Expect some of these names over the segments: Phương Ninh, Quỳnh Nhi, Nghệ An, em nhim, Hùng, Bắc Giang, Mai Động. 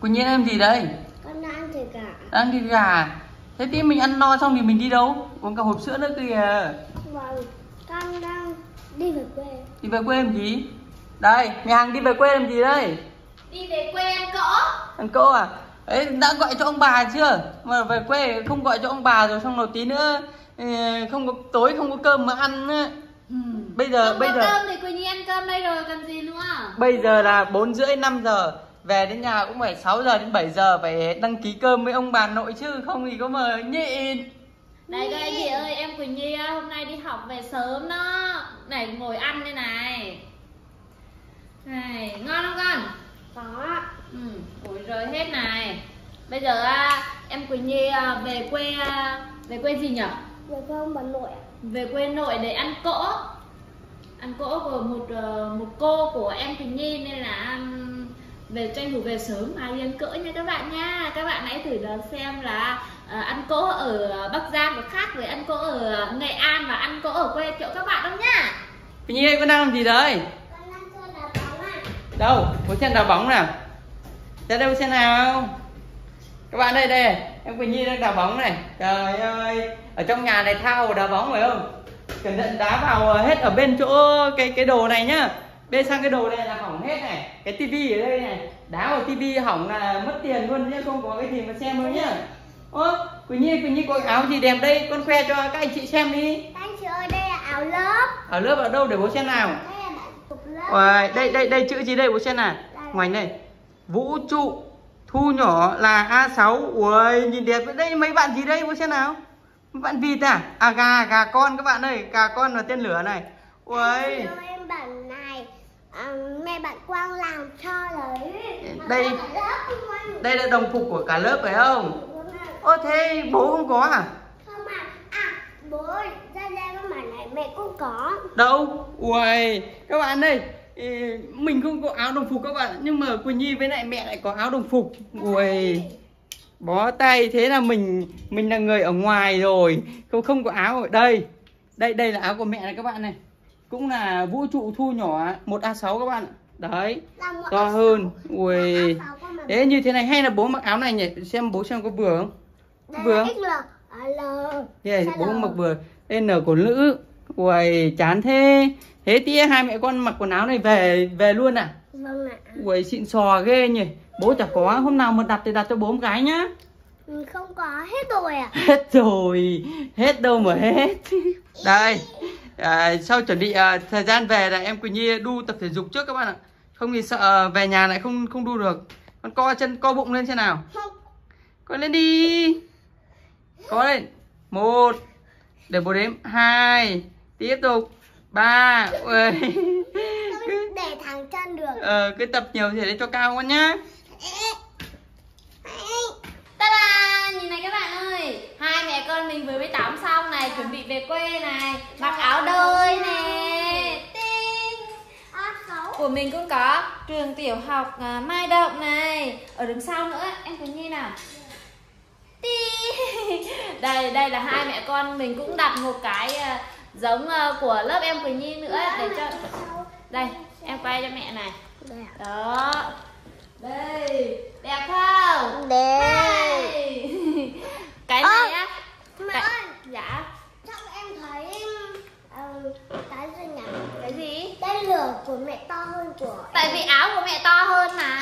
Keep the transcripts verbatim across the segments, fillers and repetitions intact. Quỳnh Nhi em gì đây? Con đang ăn thịt gà. Ăn thịt gà. Thế tí mình ăn no xong thì mình đi đâu? Uống cả hộp sữa nữa kìa. Vâng, con đang đi về quê. Đi về quê làm gì? Đây, nhà hàng đi về quê làm gì đây? Đi về quê ăn cỗ. Ăn cỗ à? Ấy, đã gọi cho ông bà chưa? Mà về quê không gọi cho ông bà rồi xong rồi tí nữa không có tối không có cơm mà ăn nữa. Ừ. Bây giờ không bây giờ cơm thì Quỳnh Nhi ăn cơm đây rồi cần gì nữa? Bây giờ là bốn rưỡi năm giờ. Về đến nhà cũng phải sáu giờ đến bảy giờ phải đăng ký cơm với ông bà nội chứ không thì có mà nhịn. Này các anh chị ơi, em Quỳnh Nhi hôm nay đi học về sớm đó. Này ngồi ăn đây này. Này, ngon không con? Có. Ừ, ủi rồi hết này. Bây giờ em Quỳnh Nhi về quê về quê gì nhỉ? Về quê ông bà nội. Về quê nội để ăn cỗ. Ăn cỗ của một một cô của em Quỳnh Nhi nên là về tranh thủ về sớm mà đi ăn cỗ nha các bạn nha. Các bạn hãy thử đoán xem là uh, ăn cỗ ở Bắc Giang có khác với ăn cỗ ở Nghệ An và ăn cỗ ở quê chỗ các bạn không nha. Quỳnh Nhi con đang làm gì đấy? Con đang chơi đá bóng à. Đâu? Có chân đá bóng nào? Ra đâu xem nào. Các bạn đây đây, em Quỳnh Nhi đang đá bóng này. Trời ơi, ở trong nhà này tha hồ đá bóng phải không? Cẩn thận đá vào hết ở bên chỗ cái cái đồ này nhá. Bên sang cái đồ này là hỏng hết này. Cái tivi ở đây này. Đá vào tivi hỏng là mất tiền luôn nhá. Không có cái gì mà xem đâu nhá. Ơ Quỳnh Nhi, Quỳnh Nhi có áo gì đẹp đây? Con khoe cho các anh chị xem đi. Các anh chị ơi, đây là áo lớp. Áo lớp ở đâu để bố xem nào. Đây là cục lớp. Wow, đây, đây, đây chữ gì đây bố xem nào. Ngoảnh đây. Vũ trụ thu nhỏ là A sáu. Ui nhìn đẹp vậy. Đây mấy bạn gì đây bố xem nào. Mấy bạn vịt à? À gà, gà con các bạn ơi. Gà con và tên lửa này. Ui à, mẹ bạn Quang làm cho đấy. Đây đây là đồng phục của cả lớp phải không? Ô thế bố không có à? Không à, à bố ra ra cái mảnh này mẹ cũng có. Đâu? Uầy, các bạn ơi, mình không có áo đồng phục các bạn, nhưng mà Quỳnh Nhi với lại mẹ lại có áo đồng phục. Uầy, bó tay thế là mình mình là người ở ngoài rồi, không không có áo ở đây. Đây đây là áo của mẹ này các bạn này. Cũng là vũ trụ thu nhỏ một A sáu các bạn. Đấy, to hơn. Ui. Thế như thế này hay là bố mặc áo này nhỉ? Xem bố xem có vừa không? Đây vừa. Đây yeah, bố mặc vừa. N của nữ. Ui, chán thế. Thế tí hai mẹ con mặc quần áo này về về luôn à? Vâng ạ. Ui, xịn sò ghê nhỉ. Bố chả có, hôm nào mà đặt thì đặt cho bố một cái nhá. Không có, hết rồi à? Hết rồi. Hết đâu mà hết. Đây. À, sau chuẩn bị à, thời gian về là em Quỳnh Nhi đu tập thể dục trước các bạn ạ. Không thì sợ về nhà lại không không đu được. Con co chân co bụng lên xem nào. Con lên đi. Co lên. Một. Để bố đếm. Hai. Tiếp tục. Ba. Ui. Cứ để thẳng chân được. Ờ, cứ tập nhiều thì để cho cao con nhá. Ta-da! Nhìn này các bạn ơi. Hai mẹ con mình vừa mới tắm xong này, chuẩn bị về quê này, mặc áo đôi này. Tinh. Của mình cũng có trường tiểu học uh, Mai Động này, ở đứng sau nữa em Quỳnh Nhi nào. Tinh. Đây đây là hai mẹ con mình cũng đặt một cái uh, giống uh, của lớp em Quỳnh Nhi nữa để cho. Đây, em quay cho mẹ này. Đó. Đây, đẹp không? Đẹp. Cái này á. Mẹ cái... ơi. Dạ. Trong em thấy uh, cái gì nhỉ? Cái gì? Cái lửa của mẹ to hơn của em. Tại vì áo của mẹ to hơn mà.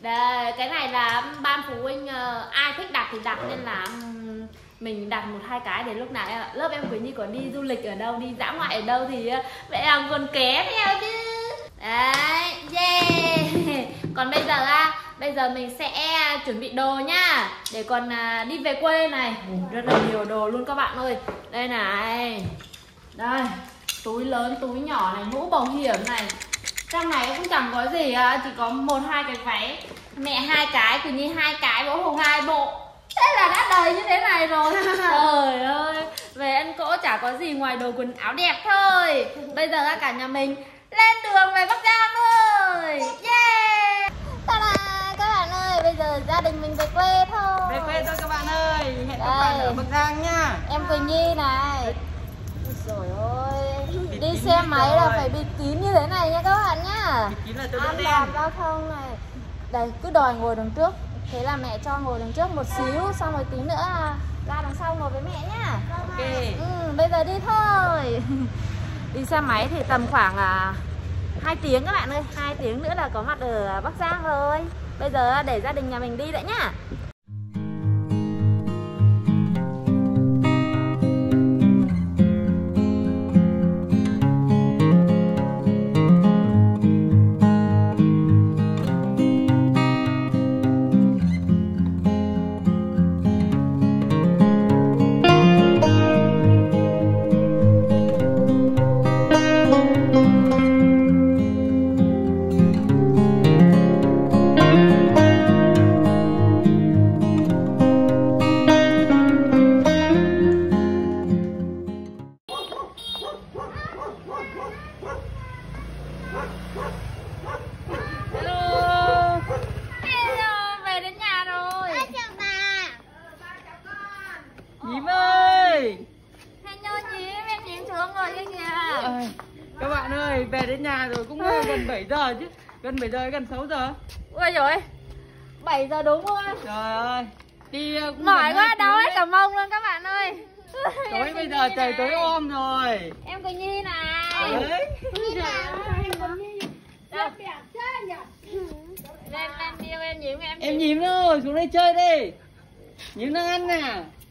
Đây, cái này là ban phụ huynh uh, ai thích đặt thì đặt, nên là um, mình đặt một hai cái để lúc nào em, lớp em Quỳnh Nhi có đi du lịch ở đâu, đi dã ngoại ở đâu thì uh, mẹ làm còn ké theo chứ. Đấy, yeah. Còn bây giờ à, bây giờ mình sẽ chuẩn bị đồ nhá, để còn à, đi về quê này. Rất là nhiều đồ luôn các bạn ơi. Đây này. Đây, túi lớn, túi nhỏ này, mũ bảo hiểm này. Trong này cũng chẳng có gì, à, chỉ có một hai cái váy. Mẹ hai cái, Quỳnh Nhi hai cái, bố Hùng hai bộ. Thế là đã đầy như thế này rồi. Trời ơi, về ăn cỗ chả có gì ngoài đồ quần áo đẹp thôi. Bây giờ à, cả nhà mình lên đường về Bắc Giang ơi. Yeah. Ta-da, các bạn ơi, bây giờ gia đình mình về quê thôi. Về quê thôi các bạn ơi. Hẹn đây. Các bạn ở Bắc Giang nhá. Em Quỳnh Nhi này. Rồi ơi, bịt đi xe máy rồi. Là phải bịt kín như thế này nha các bạn nhá. Bịt kín là tôi đen. An toàn giao thông này. Đây, cứ đòi ngồi đằng trước. Thế là mẹ cho ngồi đằng trước một xíu, xong rồi tí nữa là ra đằng sau ngồi với mẹ nhá. Ok. Ừ, bây giờ đi thôi. Đi xe máy thì tầm khoảng à, hai tiếng các bạn ơi. Hai tiếng nữa là có mặt ở Bắc Giang rồi. Bây giờ để gia đình nhà mình đi đã nhá. Gần bảy giờ, gần sáu giờ. Ui dồi, bảy giờ đúng không? Trời ơi, đi cũng mỏi quá, đau hết cả mông luôn các bạn ơi. Tối bây giờ trời tối om rồi. Em Quỳnh Nhi này. Đấy. Lên lên đi em nhím em. Em nhím thôi, xuống đây chơi đi. Nhím đang ăn nè.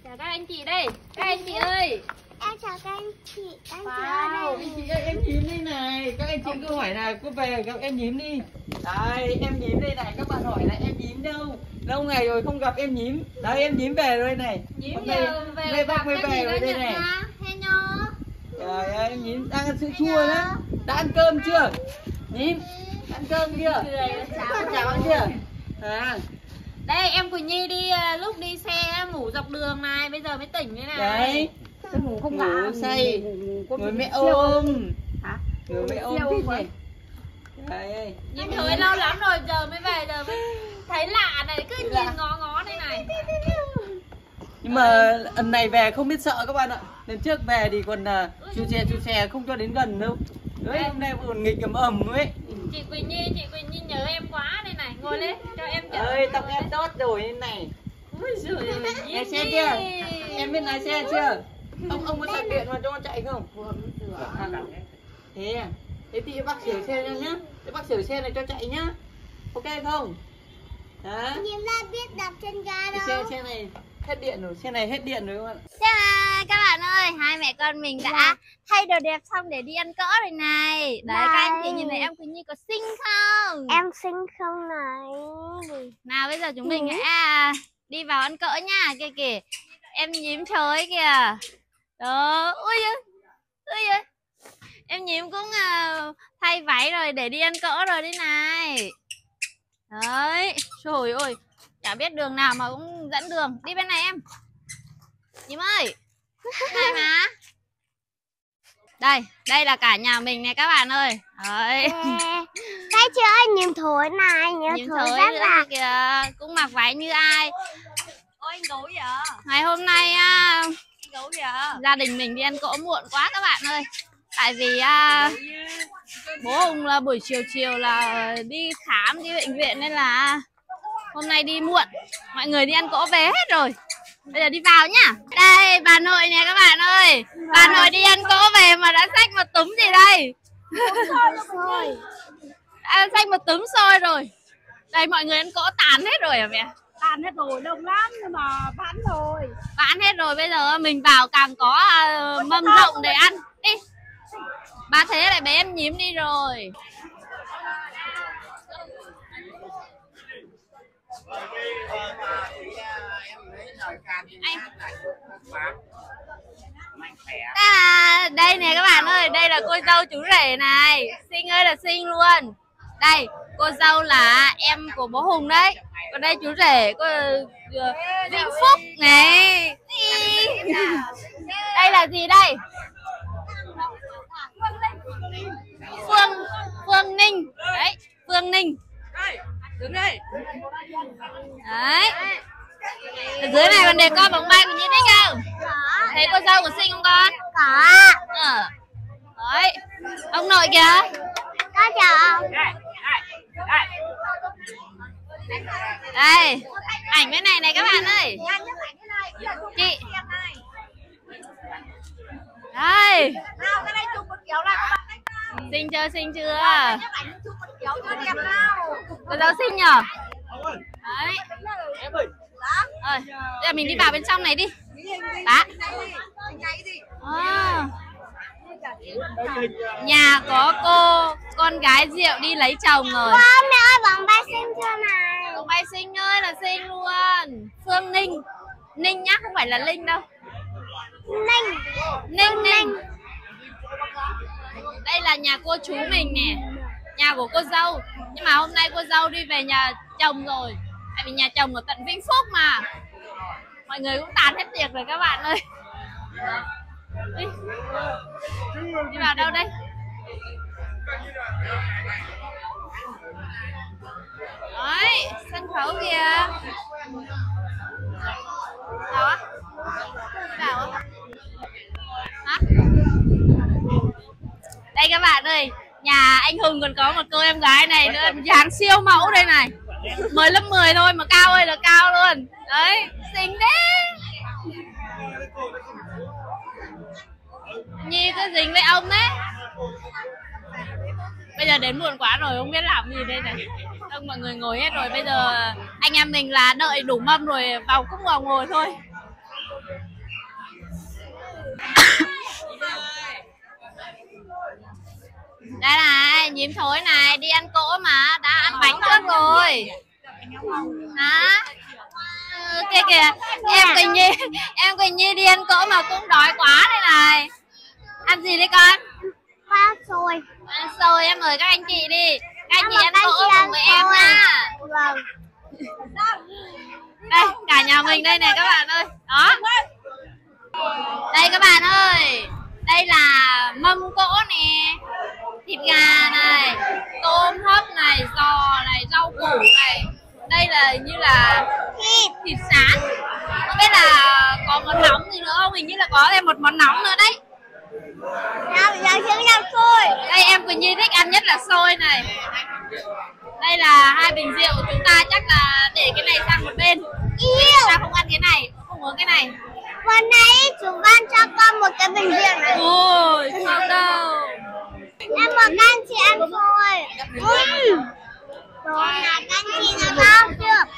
Chào các anh chị đây. Các anh chị ơi. Em chào các anh chị, anh wow. Chị, chị ơi, em nhím đây này. Các anh chị cứ hỏi là cứ về gặp em nhím đi. Đây, em nhím đây này, các bạn hỏi là em nhím đâu? Lâu ngày rồi không gặp em nhím. Đấy, em nhím về rồi này. Nhím giờ về, về bác mới về rồi đây này. Hello. Trời ơi, em nhím đang ăn sữa chua đó. Đã ăn cơm chưa? Nhím, ăn cơm chưa? Cháo ăn chưa? À. Đây, em Quỳnh Nhi đi lúc đi xe ngủ dọc đường này, bây giờ mới tỉnh thế này. Đấy. Ngủ không ngủ say, người mẹ ôm hả? Người mẹ ôm vậy. Đấy. Nhìn thấy lâu lắm rồi giờ mới về, giờ mới thấy lạ này, cứ nhìn ngó ngó đây này. Nhưng mà lần này về không biết sợ các bạn ạ. Lần trước về thì còn chú xe chú xe không cho đến gần đâu. Đấy, hôm nay còn nghịch ầm ầm ấy. Chị Quỳnh Nhi, chị Quỳnh Nhi nhớ em quá đây này, ngồi lên cho em chở. Ơi, tóc em tốt rồi đây này. Ui giời. Lái xe chưa? Em biết lái xe chưa? Ông ông có tắt điện mà cho chạy không? À, thế à? Thế thì bác sửa xe cho nhá. Thế bác sửa xe này cho chạy nhá. Ok không? Đó. Nhưng ta biết đạp chân ga đâu. Xe xe này hết điện rồi, xe này hết điện rồi các bạn. Chào các bạn ơi, hai mẹ con mình đã thay đồ đẹp xong để đi ăn cỗ rồi này. Đấy, các anh chị nhìn thấy em Quỳnh Nhi có xinh không? Em xinh không này. Nào bây giờ chúng mình hãy à, đi vào ăn cỗ nha. Kìa kìa, em nhím trời kìa. Đó, ui giời, ui giời. Em nhím cũng uh, thay váy rồi để đi ăn cỗ rồi đây này. Đấy, trời ơi, chả biết đường nào mà cũng dẫn đường. Đi bên này em. Nhím ơi, này mà. Đây, đây là cả nhà mình này các bạn ơi. Đấy. Cái chơi nhím thối này, nhím thối rất là kìa, cũng mặc váy như ai. Ôi anh gấu vậy. Ngày hôm nay à, gia đình mình đi ăn cỗ muộn quá các bạn ơi. Tại vì à, bố Hùng là buổi chiều chiều là đi khám, đi bệnh viện nên là hôm nay đi muộn. Mọi người đi ăn cỗ về hết rồi. Bây giờ đi vào nhá. Đây bà nội nè các bạn ơi. Bà nội đi ăn cỗ về mà đã xách một túm gì đây. Đã xách một túm xôi rồi. Đây mọi người ăn cỗ tàn hết rồi hả mẹ? Bán hết rồi, đông lắm nhưng mà bán rồi. Bán hết rồi, bây giờ mình vào càng có uh, mâm rộng để ăn. Đi. Bà Thế lại bé em nhím đi rồi. À, đây nè các bạn ơi, đây là cô dâu chú rể này. Xinh ơi là xinh luôn. Đây, cô dâu là em của bố Hùng đấy. Còn đây chú rể cô Vinh Phúc này. Đây là gì đây? Phương Phương Ninh. Đấy, Phương Ninh. Đứng đây. Đấy. Ở dưới này còn để con bóng bay của Nhi thích không? Thấy cô dâu của xinh không con? Có. Ờ. Đấy. Ông nội kìa. Có chào. Đây, đây, đây. Đây, ảnh bên này này các bạn ơi. Chị. Đây. Xinh chưa, xinh chưa? Cô giáo xinh nhở? Đấy. Rồi, bây giờ mình đi vào bên trong này đi. Đó. À. Nhà có cô con gái Diệu đi lấy chồng rồi. Wow, mẹ ơi, vòng bay xinh chưa này? Vòng bay xinh ơi là xinh luôn. Phương Ninh, Ninh nhá, không phải là Linh đâu. Ninh, Ninh, Ninh. Đây là nhà cô chú mình nè, nhà của cô dâu. Nhưng mà hôm nay cô dâu đi về nhà chồng rồi, tại vì nhà chồng ở tận Vinh Phúc mà. Mọi người cũng tàn hết tiệc rồi các bạn ơi. Đi. Đi vào đâu đây? Đấy, sân khấu kìa. Đâu á? Vào á? Hả? Đây các bạn ơi, nhà anh Hùng còn có một cô em gái này nữa, dáng siêu mẫu đây này. Mới lớp mười thôi mà cao ơi là cao luôn. Đấy, xinh đấy. Nhi cứ dính với ông đấy. Bây giờ đến muộn quá rồi, không biết làm gì đây này. Đông mọi người ngồi hết rồi. Bây giờ anh em mình là đợi đủ mâm rồi vào cũng vào ngồi thôi. Đây này, nhím thối này, đi ăn cỗ mà. Đã ăn bánh trước rồi. Hả? Ừ, kìa kìa, em Quỳnh Nhi, em Quỳnh Nhi đi ăn cỗ mà cũng đói quá đây này. Ăn gì đấy con? Ăn xôi. Ăn xôi, em mời các anh chị đi. Các anh chị ăn cỗ cùng với em nha. Đây, cả nhà mình đây này các bạn ơi. Đó. Đây các bạn ơi. Đây là mâm cỗ nè. Thịt gà này, tôm hấp này, giò này, rau củ này. Đây là như là thịt sán. Không biết là có món nóng gì nữa không? Hình như là có thêm một món nóng nữa đấy. Đây em Quỳnh Nhi thích ăn nhất là xôi này. Đây là hai bình rượu, chúng ta chắc là để cái này sang một bên. Chúng ta không ăn cái này, không uống cái này. Hôm nay chú ban cho con một cái bình rượu này. Ôi, sao đâu. Em mà các anh chị ăn xôi. Ừ. Rồi là các anh chị đã bao chưa?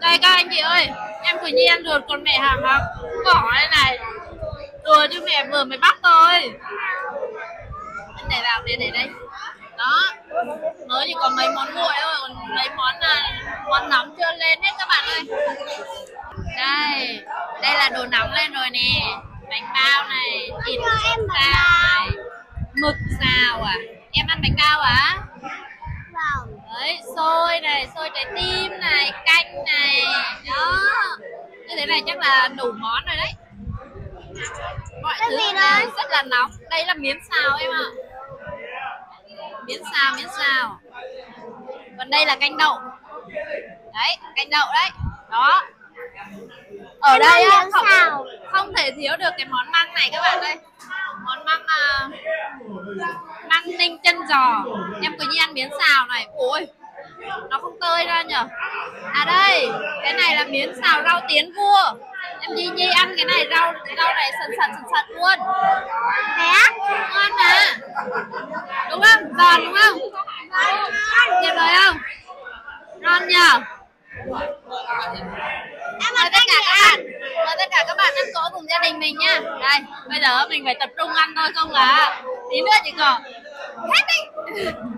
Đây các anh chị ơi, em Quỳnh Nhi ăn được còn mẹ hàng học cỏ đây này. Đùa chứ mẹ vừa mới bắt thôi. Anh để vào để để đây. Đó. Mới chỉ còn mấy món nguội thôi, còn mấy món này, món nóng chưa lên hết các bạn ơi. Đây, đây là đồ nóng lên rồi nè. Bánh bao này, thịt xào này, mực xào à? Em ăn bánh bao à? Đấy, xôi này, xôi trái tim này, canh này. Đó. Như thế này chắc là đủ món rồi đấy. Mọi cái thứ này rất là nóng. Đây là miến xào em ạ. À. Miến xào, miến xào. Còn đây là canh đậu. Đấy, canh đậu đấy. Đó. Ở đây á, không, không thể thiếu được cái món măng này các bạn ơi. Món măng uh, măng ninh chân giò. Em Quỳnh Nhi ăn miến xào này. Ôi, nó không tơi ra nhở. À đây, cái này là miến xào rau tiến vua. Em Nhi Nhi ăn cái này, rau cái rau này sần sần sần sần luôn. Thế á? Ngon mà. Đúng không? Giòn đúng không? Tuyệt vời không? Ngon nhở. Em mời tất cả các bạn, mời tất cả các bạn ăn cỗ cùng gia đình mình nha. Đây, bây giờ mình phải tập trung ăn thôi, không là tí nữa chỉ còn hết đi.